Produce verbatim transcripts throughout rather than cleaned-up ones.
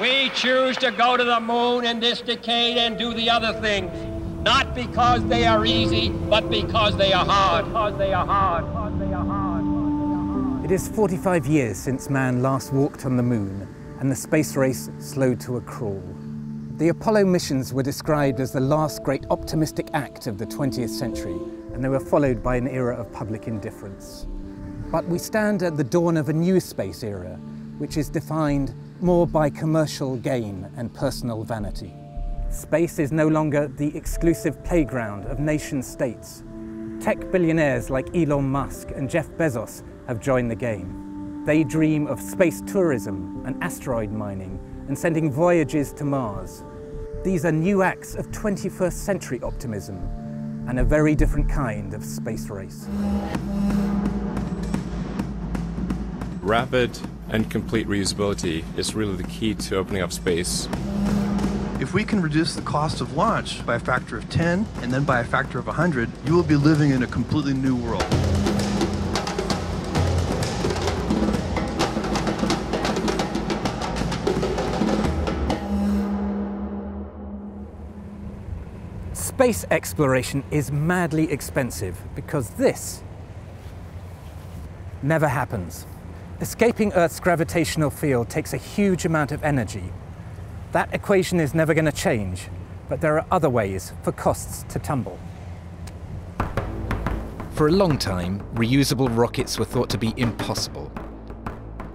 We choose to go to the moon in this decade and do the other things, not because they are easy, but because they are hard. Because they are hard. Because they are hard. It is forty-five years since man last walked on the moon, and the space race slowed to a crawl. The Apollo missions were described as the last great optimistic act of the twentieth century, and they were followed by an era of public indifference. But we stand at the dawn of a new space era, which is defined more by commercial gain and personal vanity. Space is no longer the exclusive playground of nation-states. Tech billionaires like Elon Musk and Jeff Bezos have joined the game. They dream of space tourism and asteroid mining, and sending voyages to Mars. These are new acts of twenty-first century optimism and a very different kind of space race. Rapid and complete reusability is really the key to opening up space. If we can reduce the cost of launch by a factor of ten and then by a factor of one hundred, you will be living in a completely new world. Space exploration is madly expensive because this never happens. Escaping Earth's gravitational field takes a huge amount of energy. That equation is never going to change, but there are other ways for costs to tumble. For a long time, reusable rockets were thought to be impossible.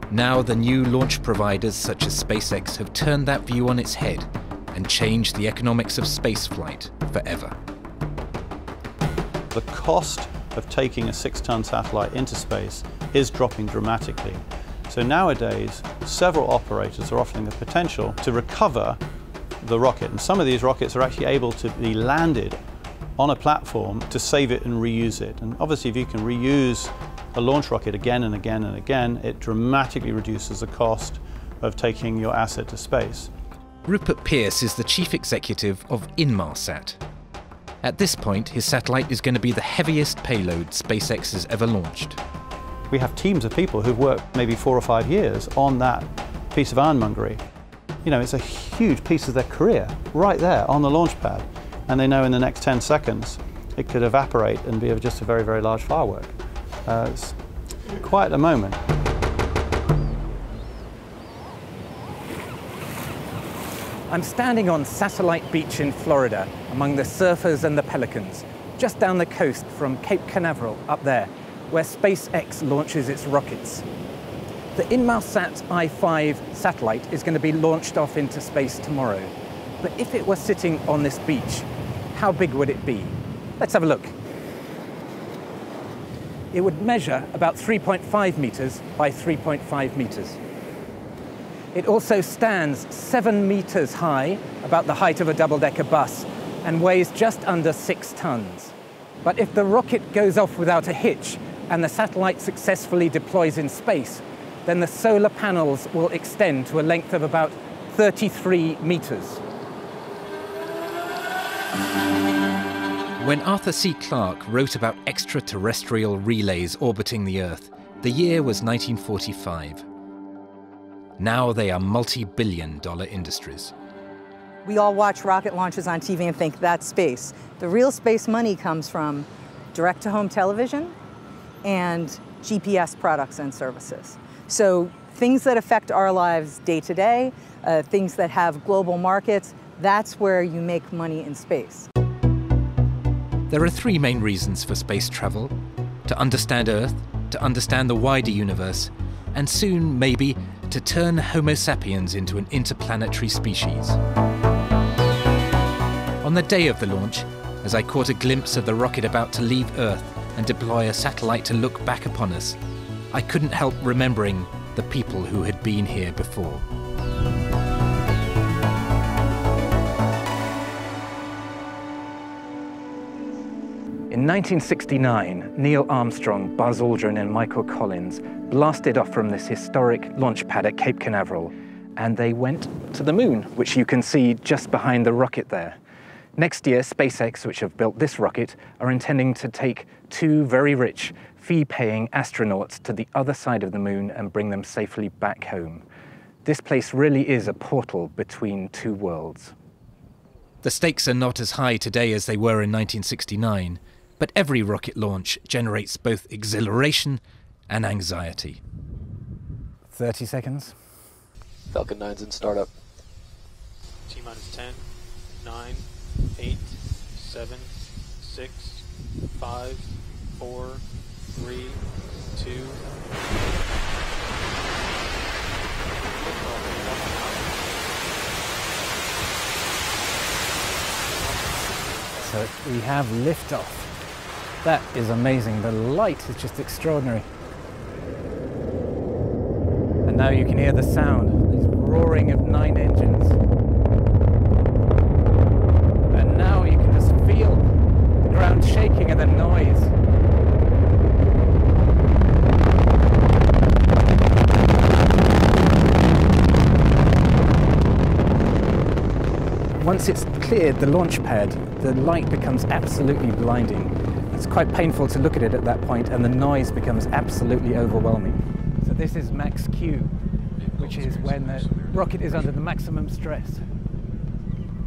Now the new launch providers such as SpaceX have turned that view on its head and changed the economics of spaceflight forever. The cost of taking a six-ton satellite into space is dropping dramatically. So nowadays, several operators are offering the potential to recover the rocket, and some of these rockets are actually able to be landed on a platform to save it and reuse it. And obviously, if you can reuse a launch rocket again and again and again, it dramatically reduces the cost of taking your asset to space. Rupert Pierce is the chief executive of Inmarsat. At this point, his satellite is going to be the heaviest payload SpaceX has ever launched. We have teams of people who've worked maybe four or five years on that piece of ironmongery. You know, it's a huge piece of their career right there on the launch pad, and they know in the next ten seconds it could evaporate and be just a very, very large firework. Uh, it's quite a moment. I'm standing on Satellite Beach in Florida, among the surfers and the pelicans, just down the coast from Cape Canaveral up there, where SpaceX launches its rockets. The Inmarsat I five satellite is going to be launched off into space tomorrow. But if it were sitting on this beach, how big would it be? Let's have a look. It would measure about three point five meters by three point five meters. It also stands seven meters high, about the height of a double-decker bus, and weighs just under six tons. But if the rocket goes off without a hitch and the satellite successfully deploys in space, then the solar panels will extend to a length of about thirty-three meters. When Arthur C. Clarke wrote about extraterrestrial relays orbiting the Earth, the year was nineteen forty-five. Now they are multi-billion dollar industries. We all watch rocket launches on T V and think that's space. The real space money comes from direct-to-home television and G P S products and services. So things that affect our lives day to day, uh, things that have global markets, that's where you make money in space. There are three main reasons for space travel: to understand Earth, to understand the wider universe, and soon, maybe, to turn Homo sapiens into an interplanetary species. On the day of the launch, as I caught a glimpse of the rocket about to leave Earth and deploy a satellite to look back upon us, I couldn't help remembering the people who had been here before. In nineteen sixty-nine, Neil Armstrong, Buzz Aldrin and Michael Collins blasted off from this historic launch pad at Cape Canaveral, and they went to the moon, which you can see just behind the rocket there. Next year, SpaceX, which have built this rocket, are intending to take two very rich, fee-paying astronauts to the other side of the moon and bring them safely back home. This place really is a portal between two worlds. The stakes are not as high today as they were in nineteen sixty-nine, but every rocket launch generates both exhilaration and anxiety. thirty seconds. Falcon nine's in startup. T minus ten, nine, eight, seven, six, five, four, three, two. So we have liftoff. That is amazing. The light is just extraordinary. And now you can hear the sound, this roaring of nine engines. And now you can just feel the ground shaking and the noise. Once it's cleared the launch pad, the light becomes absolutely blinding. It's quite painful to look at it at that point, and the noise becomes absolutely overwhelming. So this is Max Q, which is when the rocket is under the maximum stress.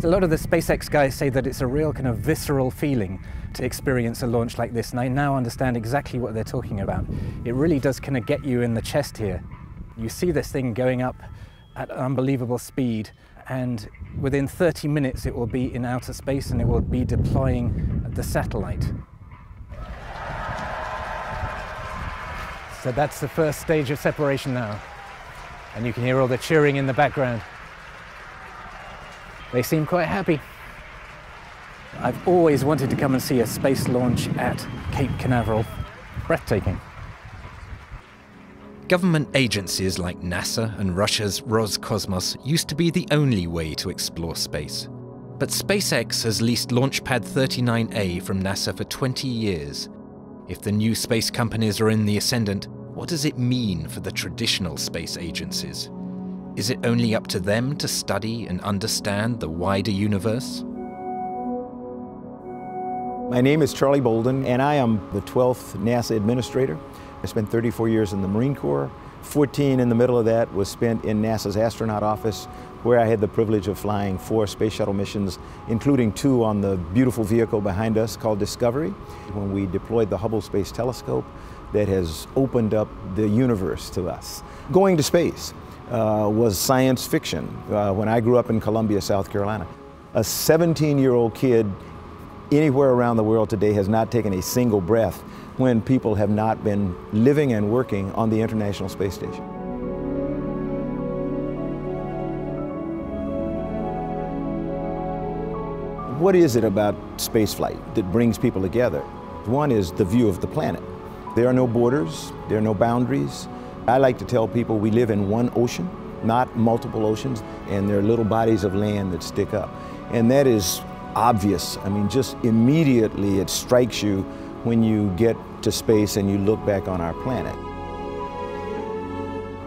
A lot of the SpaceX guys say that it's a real kind of visceral feeling to experience a launch like this, and I now understand exactly what they're talking about. It really does kind of get you in the chest here. You see this thing going up at unbelievable speed, and within thirty minutes it will be in outer space and it will be deploying the satellite. So that's the first stage of separation now. And you can hear all the cheering in the background. They seem quite happy. I've always wanted to come and see a space launch at Cape Canaveral. Breathtaking. Government agencies like NASA and Russia's Roscosmos used to be the only way to explore space. But SpaceX has leased Launch Pad thirty-nine A from NASA for twenty years. If the new space companies are in the ascendant, what does it mean for the traditional space agencies? Is it only up to them to study and understand the wider universe? My name is Charlie Bolden, and I am the twelfth NASA administrator. I spent thirty-four years in the Marine Corps. fourteen in the middle of that was spent in NASA's astronaut office, where I had the privilege of flying four space shuttle missions, including two on the beautiful vehicle behind us called Discovery, when we deployed the Hubble Space Telescope that has opened up the universe to us. Going to space uh, was science fiction uh, when I grew up in Columbia, South Carolina. A seventeen-year-old kid anywhere around the world today has not taken a single breath when people have not been living and working on the International Space Station. What is it about spaceflight that brings people together? One is the view of the planet. There are no borders, there are no boundaries. I like to tell people we live in one ocean, not multiple oceans, and there are little bodies of land that stick up. And that is obvious. I mean, just immediately it strikes you when you get to space and you look back on our planet.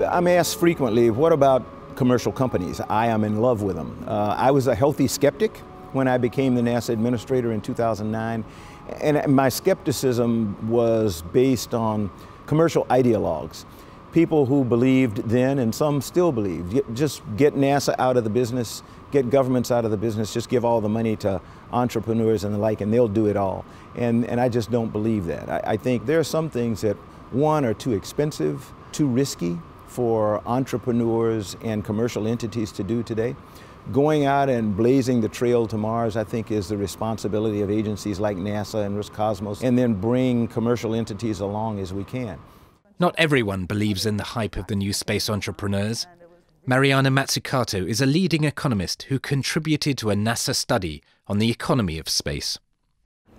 I'm asked frequently, what about commercial companies? I am in love with them. Uh, I was a healthy skeptic when I became the NASA administrator in two thousand nine, and my skepticism was based on commercial ideologues. People who believed then, and some still believe, just get NASA out of the business, get governments out of the business, just give all the money to entrepreneurs and the like, and they'll do it all. And, and I just don't believe that. I, I think there are some things that, one, are too expensive, too risky for entrepreneurs and commercial entities to do today. Going out and blazing the trail to Mars, I think, is the responsibility of agencies like NASA and Roscosmos, and then bring commercial entities along as we can. Not everyone believes in the hype of the new space entrepreneurs. Mariana Mazzucato is a leading economist who contributed to a NASA study on the economy of space.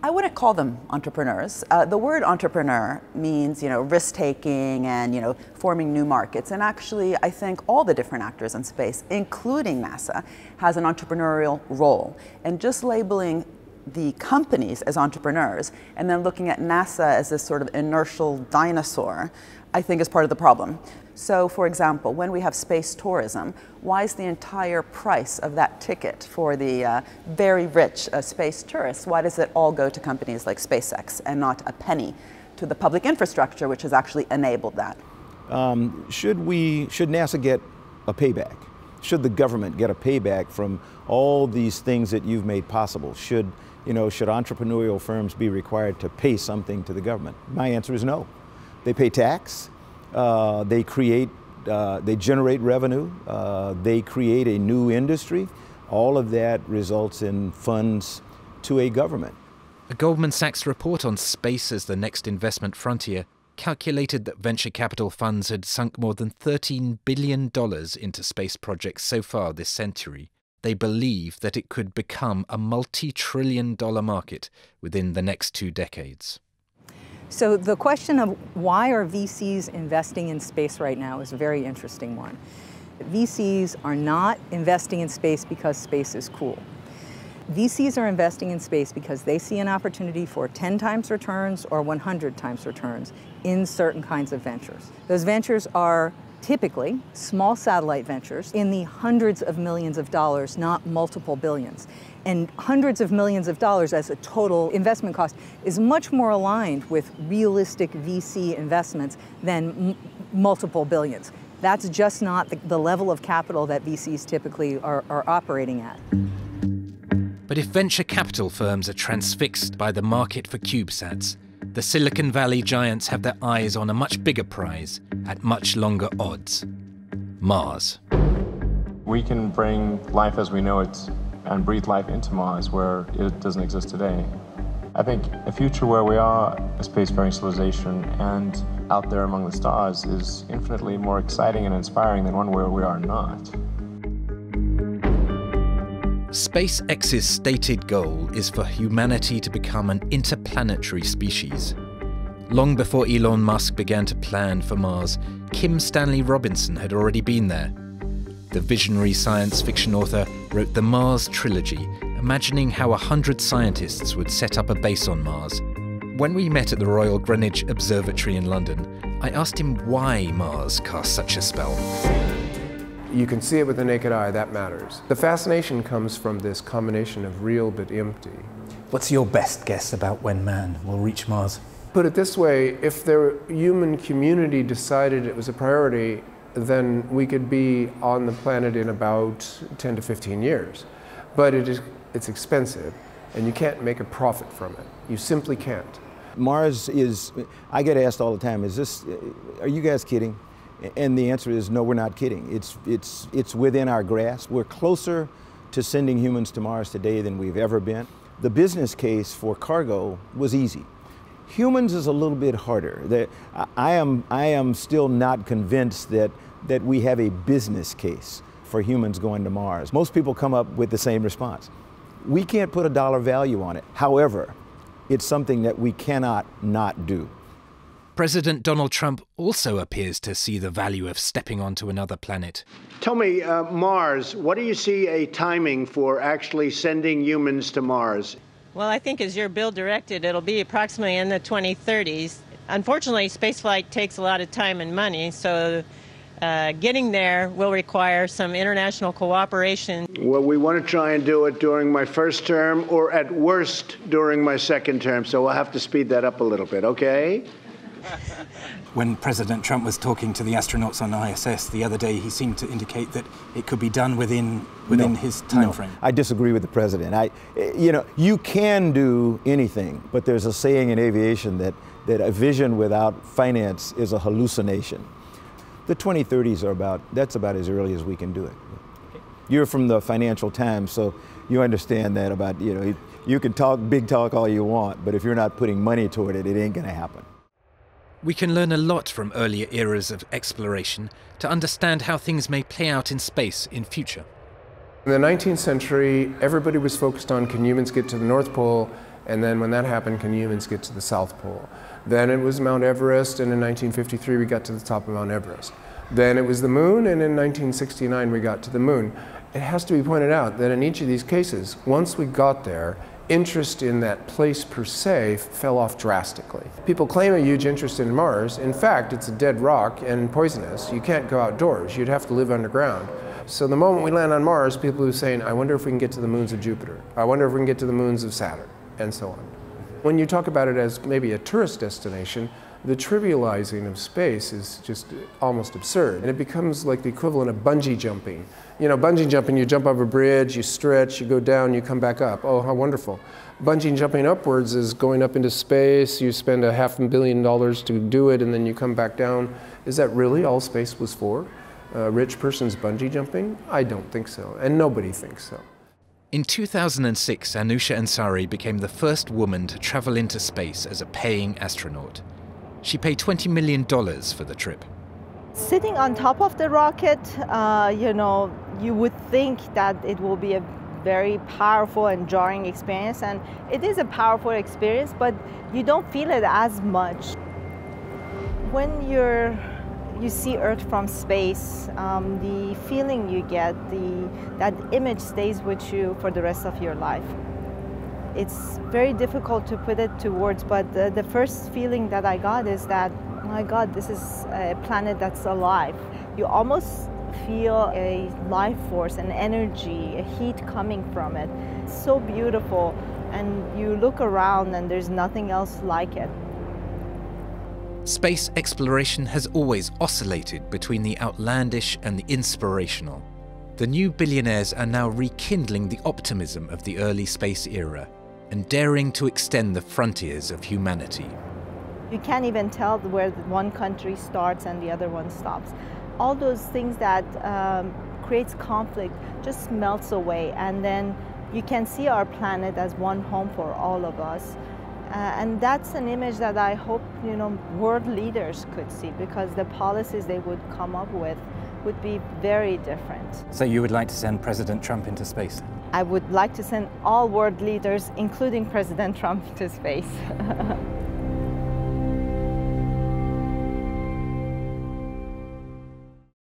I wouldn't call them entrepreneurs. Uh, the word entrepreneur means, you know, risk-taking and, you know, forming new markets. And actually, I think all the different actors in space, including NASA, has an entrepreneurial role. And just labeling the companies as entrepreneurs and then looking at NASA as this sort of inertial dinosaur, I think is part of the problem. So, for example, when we have space tourism, why is the entire price of that ticket for the uh, very rich uh, space tourists, why does it all go to companies like SpaceX and not a penny to the public infrastructure which has actually enabled that? Um, should we, should NASA get a payback? Should the government get a payback from all these things that you've made possible? Should, you know, should entrepreneurial firms be required to pay something to the government? My answer is no. They pay tax, uh, they create, uh, they generate revenue, uh, they create a new industry. All of that results in funds to a government. A Goldman Sachs report on space as the next investment frontier calculated that venture capital funds had sunk more than thirteen billion dollars into space projects so far this century. They believe that it could become a multi-trillion dollar market within the next two decades. So the question of why are V Cs investing in space right now is a very interesting one. V Cs are not investing in space because space is cool. V Cs are investing in space because they see an opportunity for ten times returns or one hundred times returns in certain kinds of ventures. Those ventures are typically small satellite ventures in the hundreds of millions of dollars, not multiple billions. And hundreds of millions of dollars as a total investment cost is much more aligned with realistic V C investments than m multiple billions. That's just not the, the level of capital that V Cs typically are, are operating at. But if venture capital firms are transfixed by the market for CubeSats, the Silicon Valley giants have their eyes on a much bigger prize at much longer odds. Mars. We can bring life as we know it and breathe life into Mars where it doesn't exist today. I think a future where we are a spacefaring civilization and out there among the stars is infinitely more exciting and inspiring than one where we are not. SpaceX's stated goal is for humanity to become an interplanetary species. Long before Elon Musk began to plan for Mars, Kim Stanley Robinson had already been there. The visionary science fiction author wrote the Mars trilogy, imagining how a hundred scientists would set up a base on Mars. When we met at the Royal Greenwich Observatory in London, I asked him why Mars cast such a spell. You can see it with the naked eye, that matters. The fascination comes from this combination of real but empty. What's your best guess about when man will reach Mars? Put it this way, if the human community decided it was a priority, then we could be on the planet in about ten to fifteen years. But it is, it's expensive, and you can't make a profit from it. You simply can't. Mars is, I get asked all the time, is this, are you guys kidding? And the answer is no, we're not kidding. It's, it's, it's within our grasp. We're closer to sending humans to Mars today than we've ever been. The business case for cargo was easy. Humans is a little bit harder. The, I, am, I am still not convinced that, that we have a business case for humans going to Mars. Most people come up with the same response. We can't put a dollar value on it. However, it's something that we cannot not do. President Donald Trump also appears to see the value of stepping onto another planet. Tell me, uh, Mars, what do you see a timing for actually sending humans to Mars? Well, I think as your bill directed, it'll be approximately in the twenty thirties. Unfortunately, spaceflight takes a lot of time and money, so uh, getting there will require some international cooperation. Well, we want to try and do it during my first term, or at worst, during my second term, so we'll have to speed that up a little bit, okay? When President Trump was talking to the astronauts on I S S the other day, he seemed to indicate that it could be done within within no, his time no. frame. I disagree with the president. I, you know, you can do anything, but there's a saying in aviation that, that a vision without finance is a hallucination. The twenty thirties are about, that's about as early as we can do it. Okay. You're from the Financial Times, so you understand that about, you know, you can talk big talk all you want, but if you're not putting money toward it, it ain't gonna happen. We can learn a lot from earlier eras of exploration to understand how things may play out in space in future. In the nineteenth century, everybody was focused on can humans get to the North Pole, and then when that happened, can humans get to the South Pole. Then it was Mount Everest, and in nineteen fifty-three we got to the top of Mount Everest. Then it was the moon, and in nineteen sixty-nine we got to the moon. It has to be pointed out that in each of these cases, once we got there, interest in that place per se fell off drastically. People claim a huge interest in Mars. In fact, it's a dead rock and poisonous. You can't go outdoors. You'd have to live underground. So the moment we land on Mars, people are saying, I wonder if we can get to the moons of Jupiter. I wonder if we can get to the moons of Saturn, and so on. When you talk about it as maybe a tourist destination, the trivializing of space is just almost absurd. And it becomes like the equivalent of bungee jumping. You know, bungee jumping, you jump off a bridge, you stretch, you go down, you come back up. Oh, how wonderful. Bungee jumping upwards is going up into space, you spend a half a billion dollars to do it, and then you come back down. Is that really all space was for? A rich person's bungee jumping? I don't think so, and nobody thinks so. In two thousand six, Anousheh Ansari became the first woman to travel into space as a paying astronaut. She paid twenty million dollars for the trip. Sitting on top of the rocket, uh, you know, you would think that it will be a very powerful and jarring experience, and it is a powerful experience, but you don't feel it as much. When you're, you see Earth from space, um, the feeling you get, the, that image stays with you for the rest of your life. It's very difficult to put it to words, but the, the first feeling that I got is that, oh my God, this is a planet that's alive. You almost feel a life force, an energy, a heat coming from it. It's so beautiful, and you look around and there's nothing else like it. Space exploration has always oscillated between the outlandish and the inspirational. The new billionaires are now rekindling the optimism of the early space era and daring to extend the frontiers of humanity. You can't even tell where one country starts and the other one stops. All those things that um, creates conflict just melts away, and then you can see our planet as one home for all of us. Uh, and that's an image that I hope, you know, world leaders could see, because the policies they would come up with would be very different. So you would like to send President Trump into space? I would like to send all world leaders, including President Trump, to space.